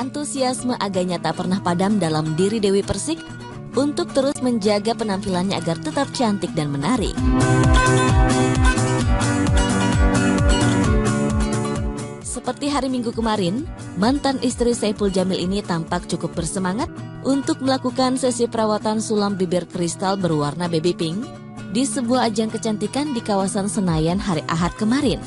antusiasme agaknya tak pernah padam dalam diri Dewi Persik untuk terus menjaga penampilannya agar tetap cantik dan menarik. Seperti hari Minggu kemarin, mantan istri Saipul Jamil ini tampak cukup bersemangat untuk melakukan sesi perawatan sulam bibir kristal berwarna baby pink di sebuah ajang kecantikan di kawasan Senayan hari Ahad kemarin.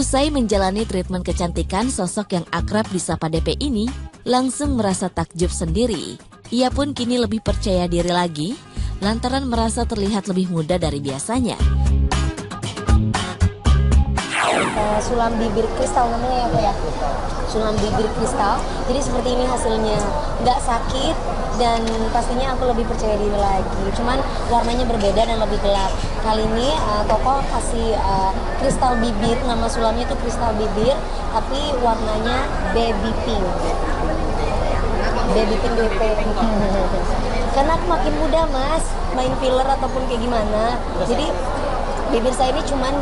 Usai menjalani treatmen kecantikan, sosok yang akrab disapa DP ini langsung merasa takjub sendiri. Ia pun kini lebih percaya diri lagi lantaran merasa terlihat lebih muda dari biasanya. Sulam bibir kristal namanya ya, sulam bibir kristal. Jadi seperti ini hasilnya, nggak sakit dan pastinya aku lebih percaya diri lagi. Cuman warnanya berbeda dan lebih gelap. Kali ini toko kasih kristal bibir, nama sulamnya itu kristal bibir, tapi warnanya baby pink. Baby pink DP. Karena aku makin muda mas, main filler ataupun kayak gimana. Jadi bibir saya ini cuman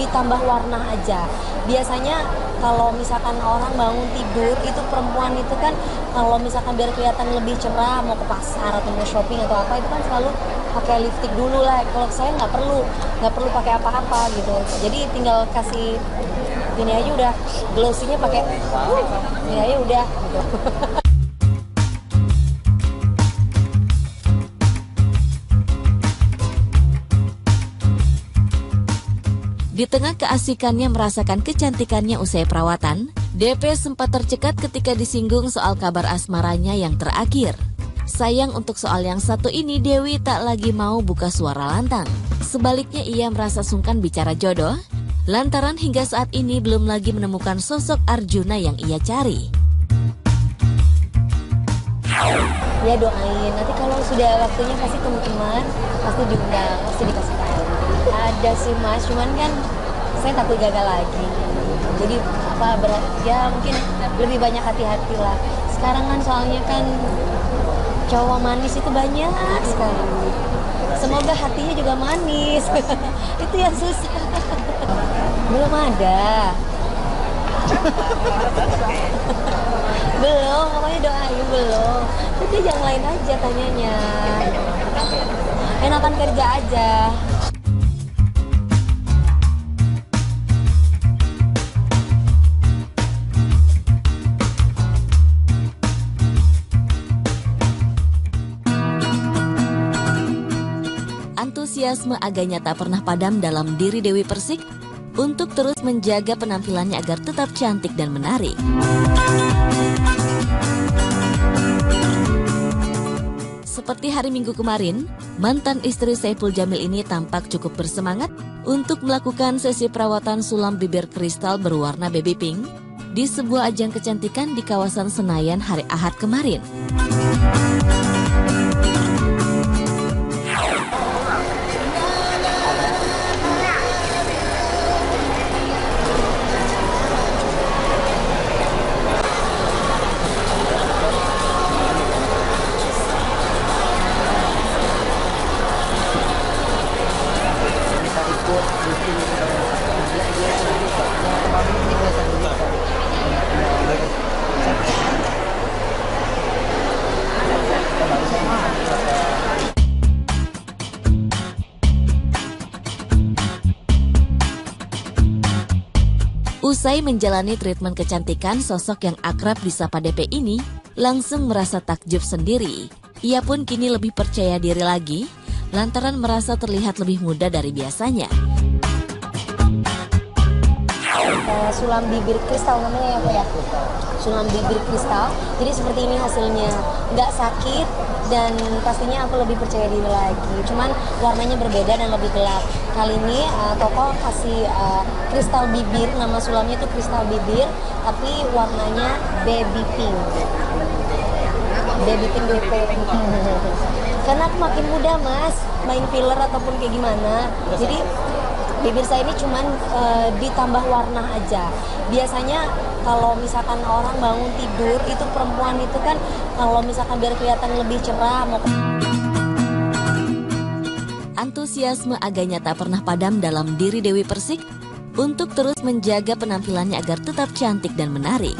ditambah warna aja. Biasanya kalau misalkan orang bangun tidur itu perempuan itu kan kalau misalkan biar kelihatan lebih cerah mau ke pasar atau mau shopping atau apa itu kan selalu pakai lipstick dulu lah. Kalau saya nggak perlu pakai apa-apa gitu. Jadi tinggal kasih ini aja udah glossy-nya pakai ini aja udah gitu. Di tengah keasikannya merasakan kecantikannya usai perawatan, DP sempat tercekat ketika disinggung soal kabar asmaranya yang terakhir. Sayang untuk soal yang satu ini, Dewi tak lagi mau buka suara lantang. Sebaliknya ia merasa sungkan bicara jodoh, lantaran hingga saat ini belum lagi menemukan sosok Arjuna yang ia cari. Ya doain, nanti kalau sudah waktunya pasti teman-teman, pasti diundang, pasti dikasih tahu. Ada sih mas, cuman kan saya takut gagal lagi. Jadi apa berat ya, mungkin lebih banyak hati-hati lah. Sekarang kan soalnya kan cowok manis itu banyak sekali. Semoga hatinya juga manis. Itu yang susah. Belum ada. Belum, pokoknya doain belum. Tapi yang lain aja tanyanya. Enakan kerja aja. Antusiasme agaknya tak pernah padam dalam diri Dewi Persik untuk terus menjaga penampilannya agar tetap cantik dan menarik. Seperti hari Minggu kemarin, mantan istri Saipul Jamil ini tampak cukup bersemangat untuk melakukan sesi perawatan sulam bibir kristal berwarna baby pink di sebuah ajang kecantikan di kawasan Senayan hari Ahad kemarin. Usai menjalani treatmen kecantikan, sosok yang akrab disapa DP ini langsung merasa takjub sendiri. Ia pun kini lebih percaya diri lagi lantaran merasa terlihat lebih muda dari biasanya. Sulam bibir kristal namanya ya, sulam bibir kristal. Jadi seperti ini hasilnya, nggak sakit dan pastinya aku lebih percaya diri lagi. Cuman warnanya berbeda dan lebih gelap. Kali ini toko kasih kristal bibir, nama sulamnya itu kristal bibir, tapi warnanya baby pink. Baby pink BP. Karena aku makin muda mas, main filler ataupun kayak gimana. Jadi bibir saya ini cuman ditambah warna aja. Biasanya kalau misalkan orang bangun tidur itu perempuan itu kan kalau misalkan biar kelihatan lebih cerah. Antusiasme agaknya tak pernah padam dalam diri Dewi Persik untuk terus menjaga penampilannya agar tetap cantik dan menarik.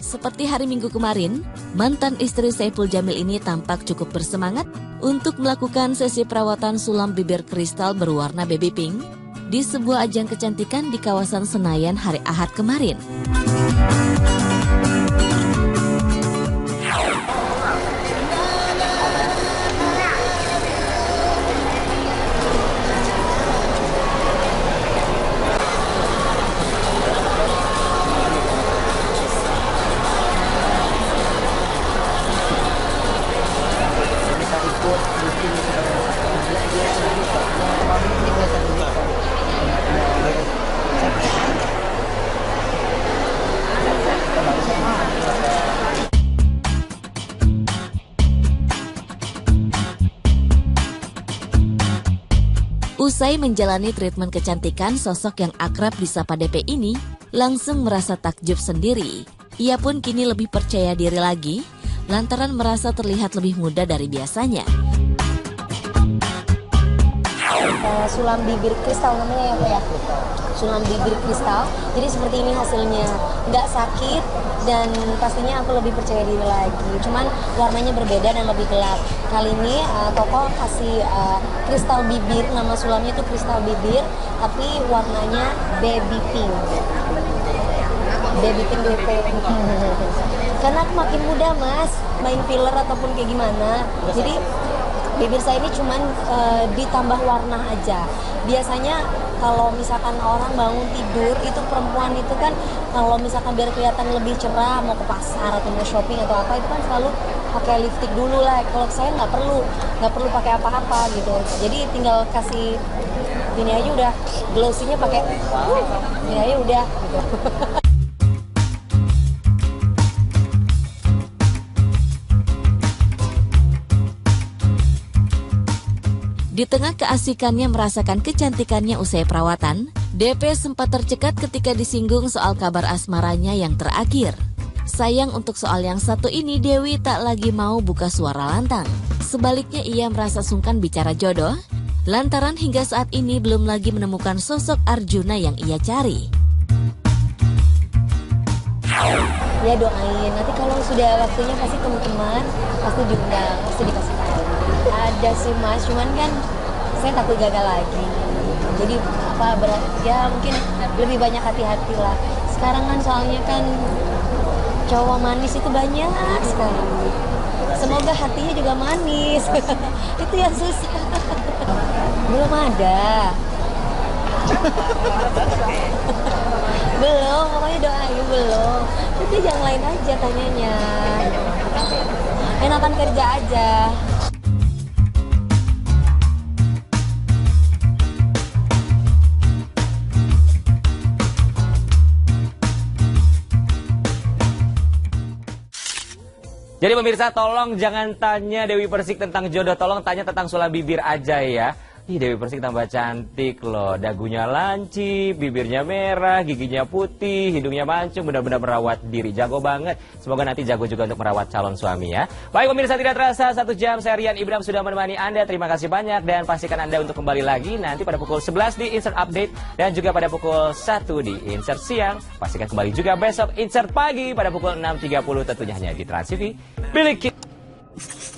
Seperti hari Minggu kemarin, mantan istri Saipul Jamil ini tampak cukup bersemangat untuk melakukan sesi perawatan sulam bibir kristal berwarna baby pink di sebuah ajang kecantikan di kawasan Senayan hari Ahad kemarin. Usai menjalani treatmen kecantikan, sosok yang akrab disapa DP ini langsung merasa takjub sendiri. Ia pun kini lebih percaya diri lagi, lantaran merasa terlihat lebih muda dari biasanya. Sulam bibir kristal namanya ya, Pak ya? Sulam bibir kristal, jadi seperti ini hasilnya. Nggak sakit dan pastinya aku lebih percaya diri lagi. Cuman warnanya berbeda dan lebih gelap. Kali ini toko kasih kristal bibir, nama sulamnya itu kristal bibir, tapi warnanya baby pink. Baby pink BP. Karena aku makin muda mas, main filler ataupun kayak gimana. Jadi bibir saya ini cuman ditambah warna aja. Biasanya kalau misalkan orang bangun tidur itu perempuan itu kan kalau misalkan biar kelihatan lebih cerah mau ke pasar atau mau shopping atau apa itu kan selalu pakai lipstick dulu lah. Kalau saya nggak perlu pakai apa-apa gitu. Jadi tinggal kasih ini aja udah, glossy-nya pakai ini aja udah gitu. Di tengah keasikannya merasakan kecantikannya usai perawatan, DP sempat tercekat ketika disinggung soal kabar asmaranya yang terakhir. Sayang untuk soal yang satu ini, Dewi tak lagi mau buka suara lantang. Sebaliknya ia merasa sungkan bicara jodoh, lantaran hingga saat ini belum lagi menemukan sosok Arjuna yang ia cari. Ya doain, nanti kalau sudah waktunya pasti teman-teman, pasti diundang, pasti dikasih tahu. Ada sih mas, cuman kan saya takut gagal lagi. Jadi apa ya mungkin lebih banyak hati-hati lah. Sekarang kan soalnya kan cowok manis itu banyak sekali. Semoga hatinya juga manis. Itu yang susah. Belum ada. Belum, pokoknya doain belum. Nanti yang lain aja tanyanya. Enakan kerja aja. Jadi pemirsa, tolong jangan tanya Dewi Persik tentang jodoh, tolong tanya tentang sulam bibir aja ya. Ih, Dewi Persik tambah cantik loh, dagunya lancip, bibirnya merah, giginya putih, hidungnya mancung, benar-benar merawat diri, jago banget. Semoga nanti jago juga untuk merawat calon suami ya. Baik pemirsa, tidak terasa 1 jam Senayan Ibram sudah menemani Anda, terima kasih banyak. Dan pastikan Anda untuk kembali lagi nanti pada pukul 11 di Insert Update. Dan juga pada pukul 1 di Insert Siang. Pastikan kembali juga besok Insert Pagi pada pukul 6.30 tentunya hanya di TransTV. Milik kita.